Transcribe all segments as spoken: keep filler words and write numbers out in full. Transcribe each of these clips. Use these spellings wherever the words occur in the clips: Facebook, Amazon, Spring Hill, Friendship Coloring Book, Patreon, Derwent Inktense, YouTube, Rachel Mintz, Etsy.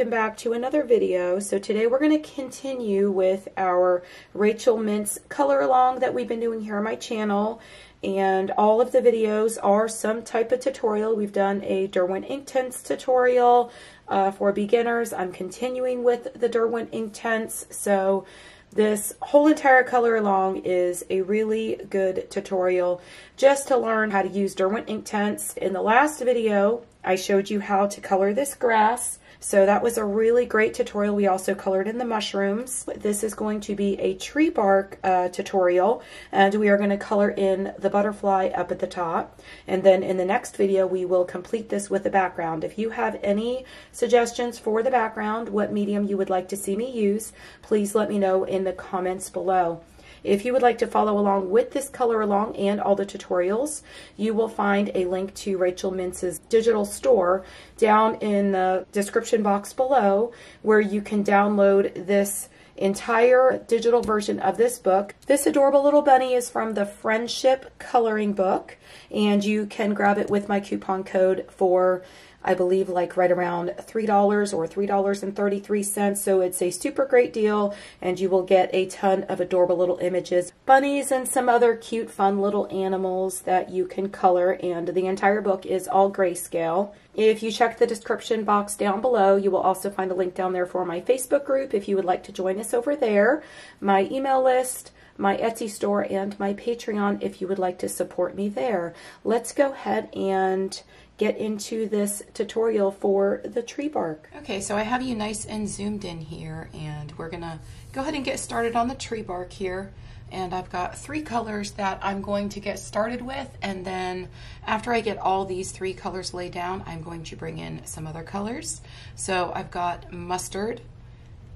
welcome back to another video. So today we're going to continue with our Rachel Mintz color along that we've been doing here on my channel, and all of the videos are some type of tutorial. We've done a Derwent Inktense tutorial uh, for beginners. I'm continuing with the Derwent Inktense, so this whole entire color along is a really good tutorial just to learn how to use Derwent Inktense. In the last video, I showed you how to color this grass, so that was a really great tutorial. We also colored in the mushrooms. This is going to be a tree bark uh, tutorial, and we are going to color in the butterfly up at the top. And then in the next video, we will complete this with a background. If you have any suggestions for the background, what medium you would like to see me use, please let me know in the comments below. If you would like to follow along with this color along and all the tutorials, you will find a link to Rachel Mintz's digital store down in the description box below, where you can download this entire digital version of this book. This adorable little bunny is from the Friendship Coloring Book, and you can grab it with my coupon code for, I believe, like right around three dollars or three dollars and thirty-three cents. So it's a super great deal, and you will get a ton of adorable little images, bunnies, and some other cute, fun little animals that you can color. And the entire book is all grayscale. If you check the description box down below, you will also find a link down there for my Facebook group if you would like to join us over there, my email list, my Etsy store, and my Patreon if you would like to support me there. Let's go ahead and get into this tutorial for the tree bark. Okay, so I have you nice and zoomed in here, and we're gonna go ahead and get started on the tree bark here. And I've got three colors that I'm going to get started with, and then after I get all these three colors laid down, I'm going to bring in some other colors. So I've got mustard,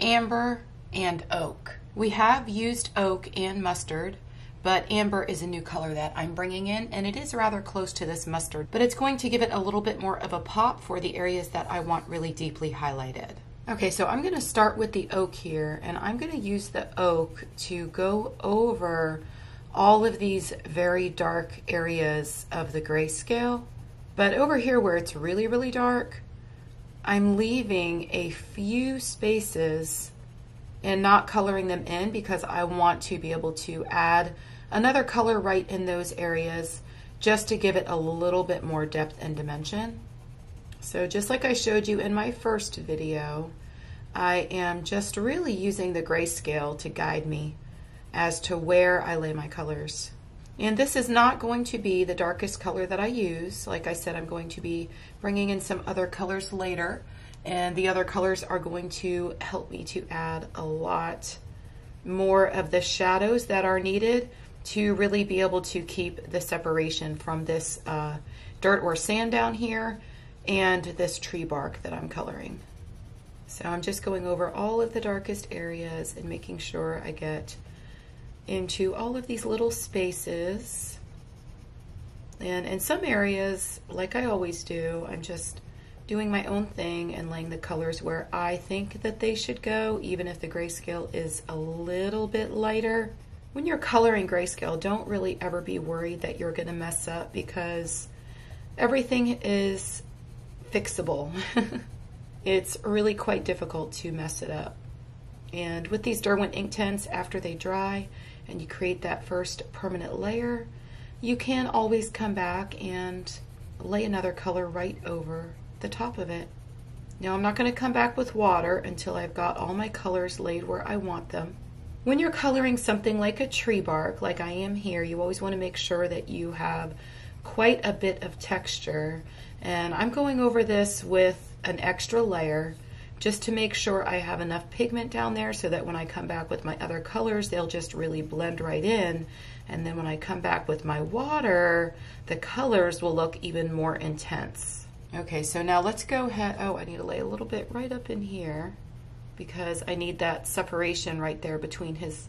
amber, and oak. We have used oak and mustard, but amber is a new color that I'm bringing in, and it is rather close to this mustard, but it's going to give it a little bit more of a pop for the areas that I want really deeply highlighted. Okay, so I'm going to start with the oak here, and I'm going to use the oak to go over all of these very dark areas of the grayscale. But over here where it's really, really dark, I'm leaving a few spaces and not coloring them in because I want to be able to add another color right in those areas just to give it a little bit more depth and dimension. So just like I showed you in my first video, I am just really using the grayscale to guide me as to where I lay my colors. And this is not going to be the darkest color that I use. Like I said, I'm going to be bringing in some other colors later, and the other colors are going to help me to add a lot more of the shadows that are needed to really be able to keep the separation from this uh, dirt or sand down here and this tree bark that I'm coloring. So I'm just going over all of the darkest areas and making sure I get into all of these little spaces. And in some areas, like I always do, I'm just doing my own thing and laying the colors where I think that they should go, even if the grayscale is a little bit lighter. When you're coloring grayscale, don't really ever be worried that you're gonna mess up, because everything is fixable. It's really quite difficult to mess it up. And with these Derwent Inktense, after they dry and you create that first permanent layer, you can always come back and lay another color right over the top of it. Now I'm not going to come back with water until I've got all my colors laid where I want them. When you're coloring something like a tree bark, like I am here, you always want to make sure that you have quite a bit of texture, and I'm going over this with an extra layer just to make sure I have enough pigment down there so that when I come back with my other colors, they'll just really blend right in, and then when I come back with my water, the colors will look even more intense. Okay, so now let's go ahead. Oh, I need to lay a little bit right up in here because I need that separation right there between his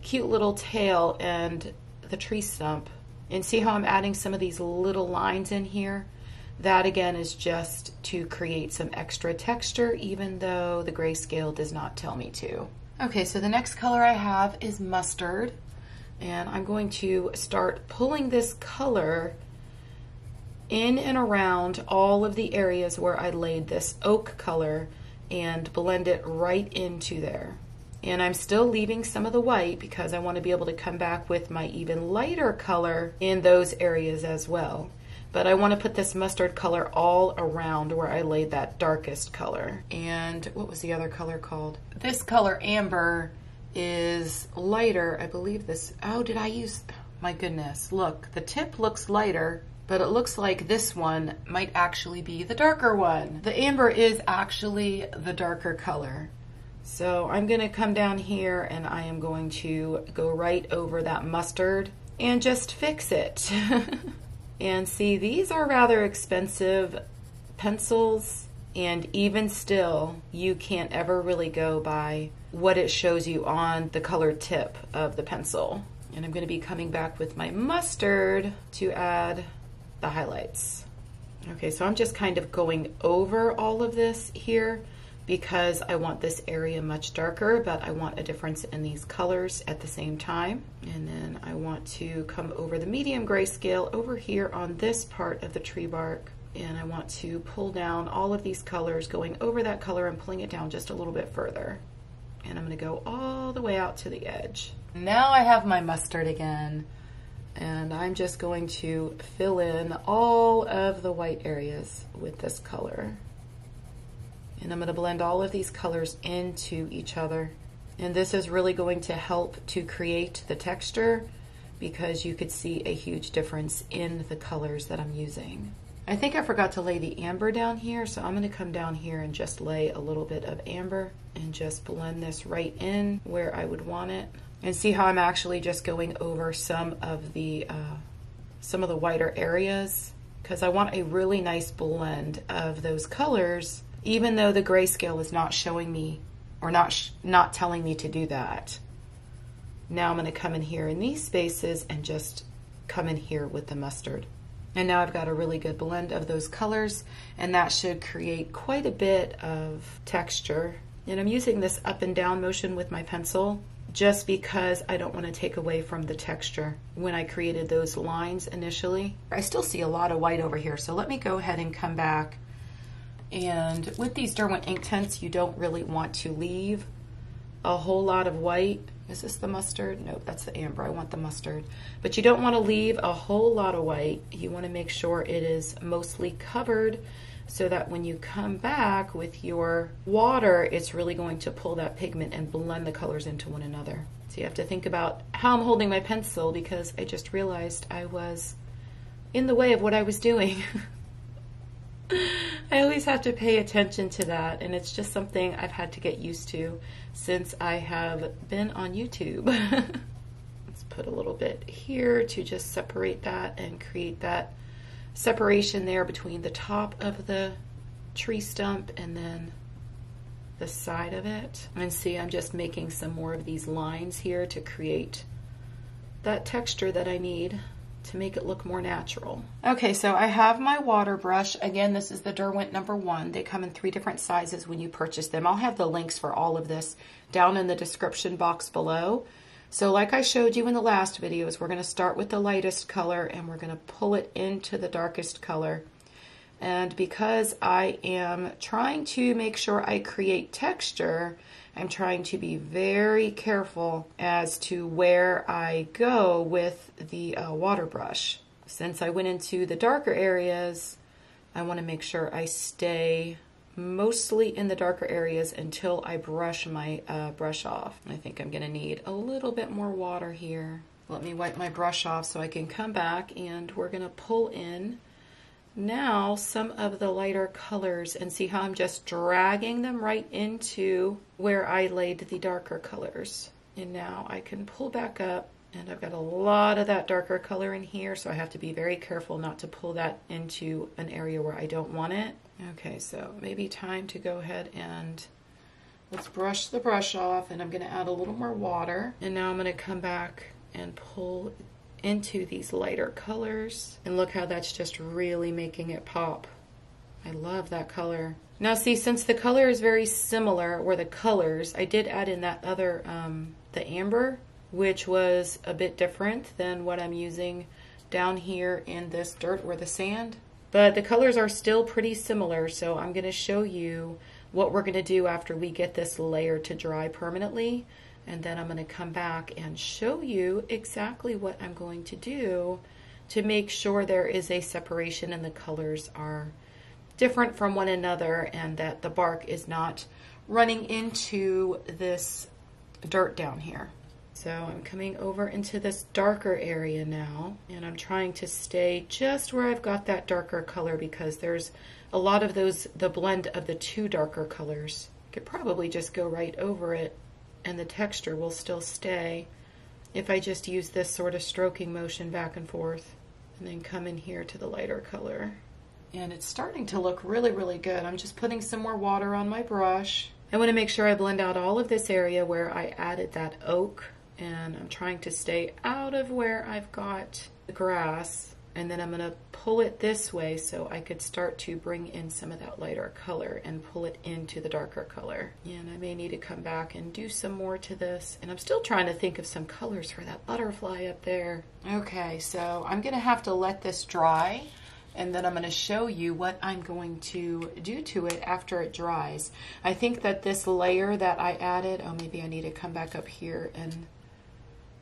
cute little tail and the tree stump. And see how I'm adding some of these little lines in here? That again is just to create some extra texture, even though the grayscale does not tell me to. Okay, so the next color I have is mustard, and I'm going to start pulling this color in and around all of the areas where I laid this oak color and blend it right into there. And I'm still leaving some of the white because I want to be able to come back with my even lighter color in those areas as well. But I want to put this mustard color all around where I laid that darkest color. And what was the other color called? This color, amber, is lighter. I believe this, oh, did I use, my goodness, look, the tip looks lighter, but it looks like this one might actually be the darker one. The amber is actually the darker color. So I'm gonna come down here and I am going to go right over that mustard and just fix it. And see, these are rather expensive pencils, and even still, you can't ever really go by what it shows you on the color tip of the pencil. And I'm gonna be coming back with my mustard to add the highlights. Okay, so I'm just kind of going over all of this here because I want this area much darker, but I want a difference in these colors at the same time. And then I want to come over the medium gray scale over here on this part of the tree bark. And I want to pull down all of these colors, going over that color and pulling it down just a little bit further. And I'm gonna go all the way out to the edge. Now I have my mustard again, and I'm just going to fill in all of the white areas with this color. And I'm going to blend all of these colors into each other. And this is really going to help to create the texture because you could see a huge difference in the colors that I'm using. I think I forgot to lay the amber down here, so I'm going to come down here and just lay a little bit of amber and just blend this right in where I would want it. And see how I'm actually just going over some of the, uh, some of the whiter areas because I want a really nice blend of those colors even though the grayscale is not showing me or not, sh not telling me to do that. Now I'm gonna come in here in these spaces and just come in here with the mustard. And now I've got a really good blend of those colors, and that should create quite a bit of texture. And I'm using this up and down motion with my pencil just because I don't wanna take away from the texture when I created those lines initially. I still see a lot of white over here, so let me go ahead and come back. And with these Derwent Inktense, you don't really want to leave a whole lot of white. Is this the mustard? Nope, that's the amber. I want the mustard. But you don't want to leave a whole lot of white. You want to make sure it is mostly covered so that when you come back with your water, it's really going to pull that pigment and blend the colors into one another. So you have to think about how I'm holding my pencil because I just realized I was in the way of what I was doing. I always have to pay attention to that, and it's just something I've had to get used to since I have been on YouTube. Let's put a little bit here to just separate that and create that separation there between the top of the tree stump and then the side of it. And see, I'm just making some more of these lines here to create that texture that I need to make it look more natural. Okay, so I have my water brush. Again, this is the Derwent number one. They come in three different sizes when you purchase them. I'll have the links for all of this down in the description box below. So like I showed you in the last videos, we're gonna start with the lightest color and we're gonna pull it into the darkest color. And because I am trying to make sure I create texture, I'm trying to be very careful as to where I go with the uh, water brush. Since I went into the darker areas, I want to make sure I stay mostly in the darker areas until I brush my uh, brush off. I think I'm going to need a little bit more water here. Let me wipe my brush off so I can come back, and we're going to pull in now some of the lighter colors, and see how I'm just dragging them right into where I laid the darker colors. And now I can pull back up, and I've got a lot of that darker color in here, so I have to be very careful not to pull that into an area where I don't want it. Okay, so maybe time to go ahead and let's brush the brush off, and I'm gonna add a little more water. And now I'm gonna come back and pull into these lighter colors, and look how that's just really making it pop. I love that color. Now see, since the color is very similar, or the colors, I did add in that other, um, the amber, which was a bit different than what I'm using down here in this dirt or the sand. But the colors are still pretty similar, so I'm gonna show you what we're going to do after we get this layer to dry permanently. And then I'm going to come back and show you exactly what I'm going to do to make sure there is a separation and the colors are different from one another and that the bark is not running into this dirt down here. So I'm coming over into this darker area now, and I'm trying to stay just where I've got that darker color because there's a lot of those, the blend of the two darker colors. I could probably just go right over it and the texture will still stay if I just use this sort of stroking motion back and forth and then come in here to the lighter color. And it's starting to look really, really good. I'm just putting some more water on my brush. I want to make sure I blend out all of this area where I added that oak. And I'm trying to stay out of where I've got the grass, and then I'm going to pull it this way so I could start to bring in some of that lighter color and pull it into the darker color. And I may need to come back and do some more to this, and I'm still trying to think of some colors for that butterfly up there. Okay, so I'm going to have to let this dry, and then I'm going to show you what I'm going to do to it after it dries. I think that this layer that I added, oh, maybe I need to come back up here and...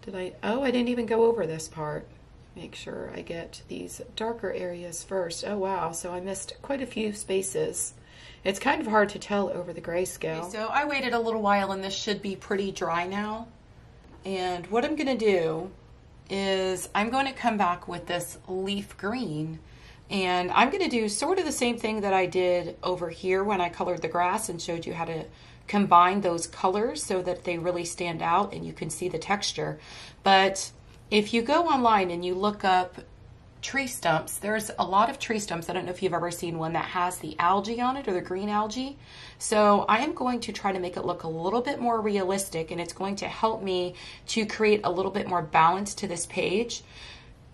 Did I, oh, I didn't even go over this part. Make sure I get these darker areas first. Oh wow, so I missed quite a few spaces. It's kind of hard to tell over the grayscale. Okay, so I waited a little while and this should be pretty dry now. And what I'm gonna do is I'm gonna come back with this leaf green, and I'm gonna do sort of the same thing that I did over here when I colored the grass and showed you how to combine those colors so that they really stand out and you can see the texture. But if you go online and you look up tree stumps, there's a lot of tree stumps. I don't know if you've ever seen one that has the algae on it or the green algae. So I am going to try to make it look a little bit more realistic, and it's going to help me to create a little bit more balance to this page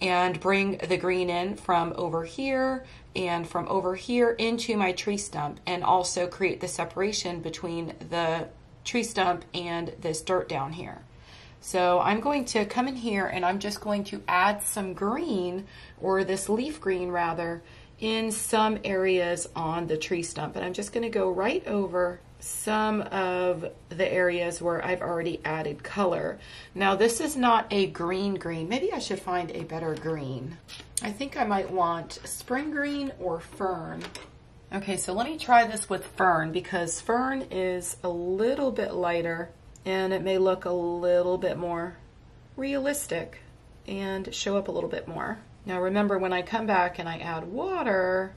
and bring the green in from over here and from over here into my tree stump, and also create the separation between the tree stump and this dirt down here. So I'm going to come in here and I'm just going to add some green, or this leaf green rather, in some areas on the tree stump. And I'm just going to go right over some of the areas where I've already added color. Now this is not a green green. Maybe I should find a better green. I think I might want spring green or fern. Okay, so let me try this with fern, because fern is a little bit lighter and it may look a little bit more realistic and show up a little bit more. Now remember, when I come back and I add water,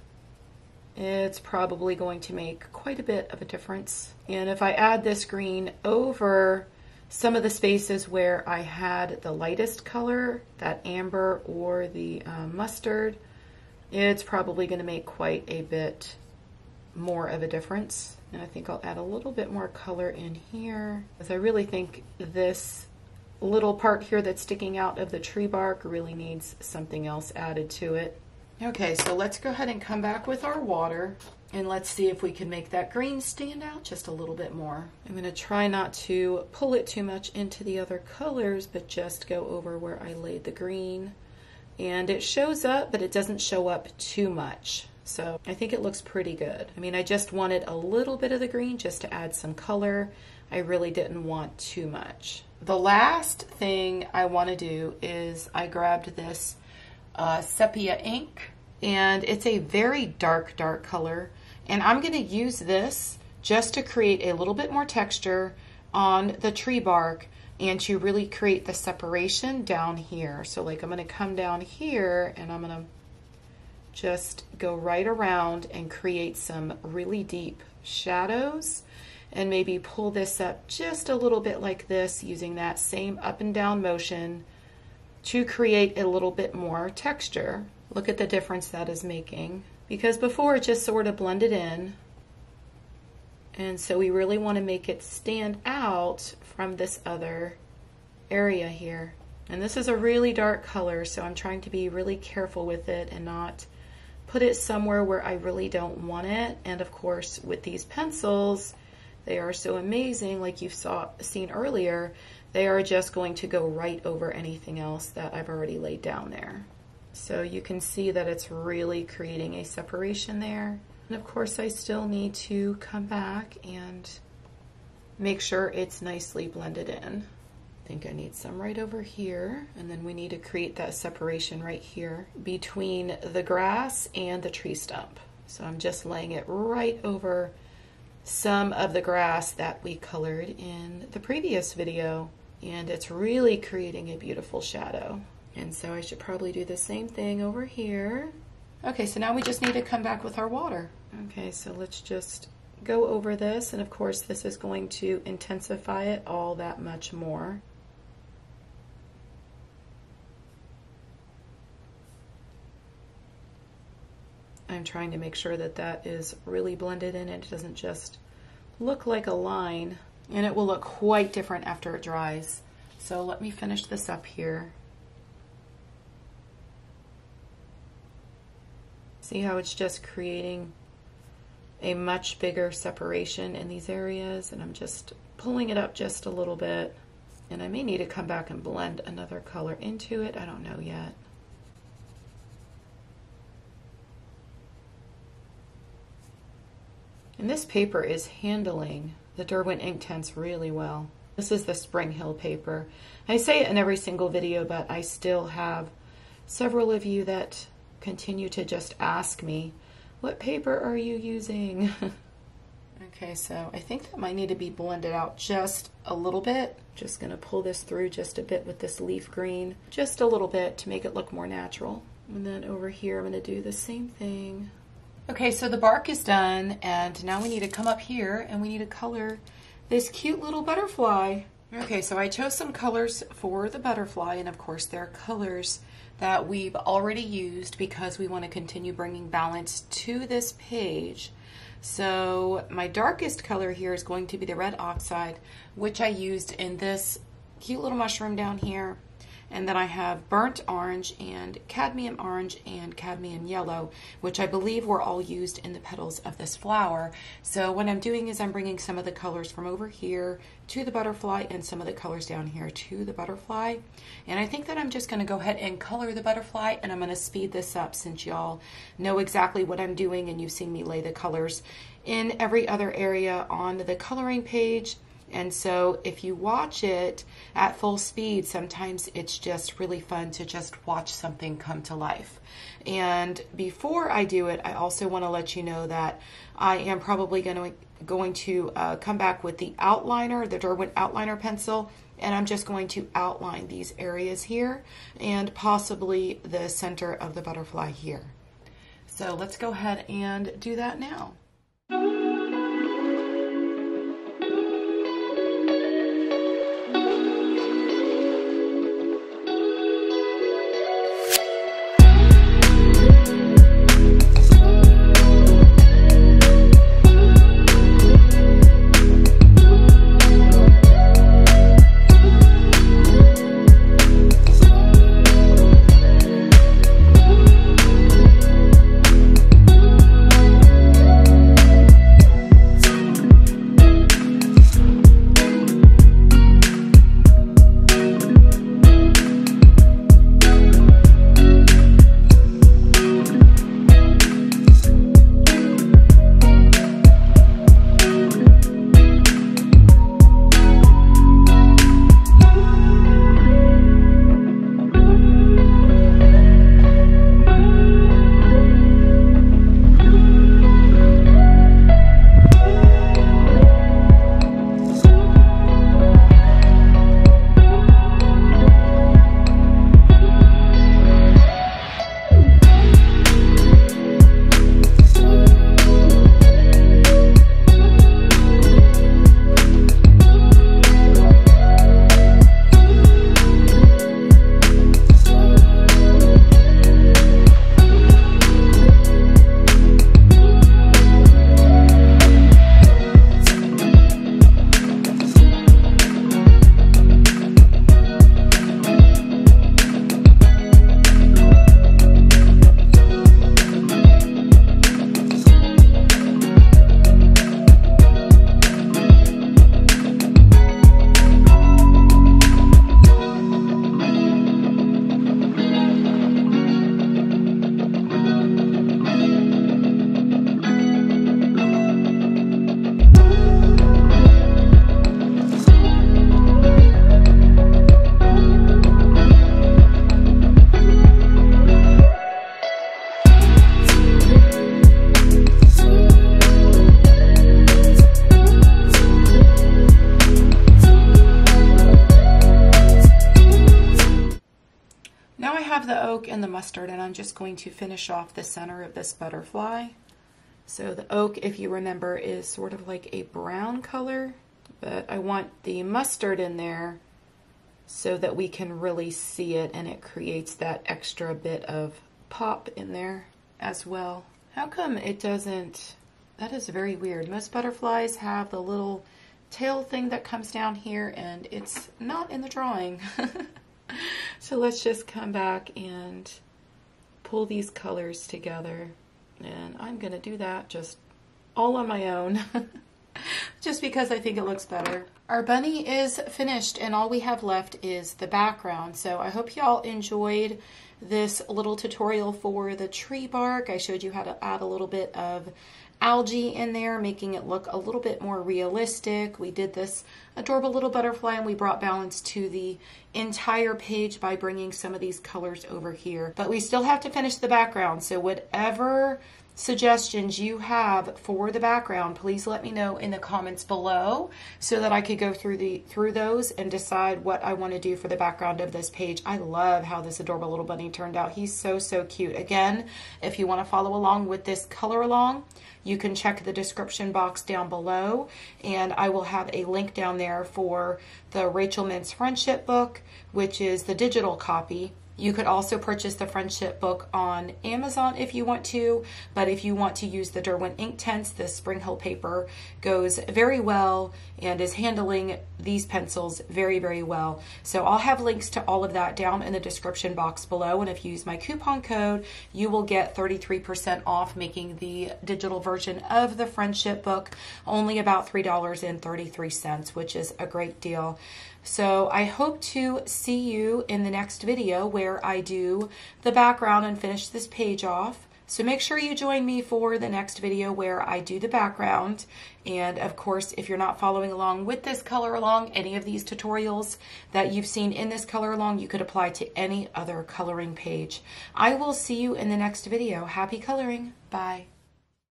it's probably going to make quite a bit of a difference. And if I add this green over some of the spaces where I had the lightest color, that amber or the uh, mustard, it's probably going to make quite a bit more of a difference. And I think I'll add a little bit more color in here, because I really think this little part here that's sticking out of the tree bark really needs something else added to it. Okay, so let's go ahead and come back with our water, and let's see if we can make that green stand out just a little bit more. I'm going to try not to pull it too much into the other colors, but just go over where I laid the green. And it shows up, but it doesn't show up too much. So I think it looks pretty good. I mean, I just wanted a little bit of the green just to add some color. I really didn't want too much. The last thing I want to do is I grabbed this uh, sepia ink. And it's a very dark, dark color. And I'm gonna use this just to create a little bit more texture on the tree bark and to really create the separation down here. So like I'm gonna come down here and I'm gonna just go right around and create some really deep shadows, and maybe pull this up just a little bit like this, using that same up and down motion to create a little bit more texture. Look at the difference that is making, because before it just sort of blended in, and so we really want to make it stand out from this other area here. And this is a really dark color, so I'm trying to be really careful with it and not put it somewhere where I really don't want it. And of course, with these pencils, they are so amazing, like you've saw, seen earlier, they are just going to go right over anything else that I've already laid down there. So you can see that it's really creating a separation there. And of course I still need to come back and make sure it's nicely blended in. I think I need some right over here, and then we need to create that separation right here between the grass and the tree stump. So I'm just laying it right over some of the grass that we colored in the previous video, and it's really creating a beautiful shadow. And so I should probably do the same thing over here. Okay, so now we just need to come back with our water. Okay, so let's just go over this, and of course this is going to intensify it all that much more. I'm trying to make sure that that is really blended in. It doesn't just look like a line, and it will look quite different after it dries. So let me finish this up here. See how it's just creating a much bigger separation in these areas, and I'm just pulling it up just a little bit, and I may need to come back and blend another color into it. I don't know yet. And this paper is handling the Derwent Inktense really well. This is the Spring Hill paper. I say it in every single video, but I still have several of you that continue to just ask me, what paper are you using? Okay, so I think that might need to be blended out just a little bit. Just gonna pull this through just a bit with this leaf green, just a little bit to make it look more natural. And then over here, I'm gonna do the same thing. Okay, so the bark is done, and now we need to come up here and we need to color this cute little butterfly. Okay, so I chose some colors for the butterfly, and of course they're colors that we've already used because we want to continue bringing balance to this page. So my darkest color here is going to be the red oxide, which I used in this cute little mushroom down here. And then I have burnt orange and cadmium orange and cadmium yellow, which I believe were all used in the petals of this flower. So what I'm doing is I'm bringing some of the colors from over here to the butterfly and some of the colors down here to the butterfly. And I think that I'm just gonna go ahead and color the butterfly, and I'm gonna speed this up since y'all know exactly what I'm doing and you've seen me lay the colors in every other area on the coloring page. And so if you watch it at full speed, sometimes it's just really fun to just watch something come to life. And before I do it, I also want to let you know that I am probably going to, going to uh, come back with the outliner, the Derwent outliner pencil, and I'm just going to outline these areas here and possibly the center of the butterfly here. So let's go ahead and do that now. mustard, and I'm just going to finish off the center of this butterfly. So the oak, if you remember, is sort of like a brown color, but I want the mustard in there so that we can really see it, and it creates that extra bit of pop in there as well. How come it doesn't? That is very weird. Most butterflies have the little tail thing that comes down here, and it's not in the drawing. So let's just come back and pull these colors together. And I'm going to do that just all on my own, just because I think it looks better. Our bunny is finished, and all we have left is the background. So I hope y'all enjoyed this little tutorial for the tree bark. I showed you how to add a little bit of algae in there, making it look a little bit more realistic. We did this adorable little butterfly, and we brought balance to the entire page by bringing some of these colors over here. But we still have to finish the background, so whatever suggestions you have for the background, please let me know in the comments below so that I could go through the through those and decide what I want to do for the background of this page. I love how this adorable little bunny turned out. He's so, so cute. Again, if you want to follow along with this color along, you can check the description box down below, and I will have a link down there for the Rachel Mintz Friendship book, which is the digital copy. You could also purchase the Friendship book on Amazon if you want to, but if you want to use the Derwent Inktense, the Spring Hill paper goes very well and is handling these pencils very, very well. So I'll have links to all of that down in the description box below, and if you use my coupon code, you will get thirty-three percent off, making the digital version of the Friendship book only about three dollars and thirty-three cents, which is a great deal. So I hope to see you in the next video where I do the background and finish this page off. So make sure you join me for the next video where I do the background. And of course, if you're not following along with this color along, any of these tutorials that you've seen in this color along, you could apply to any other coloring page. I will see you in the next video. Happy coloring. Bye.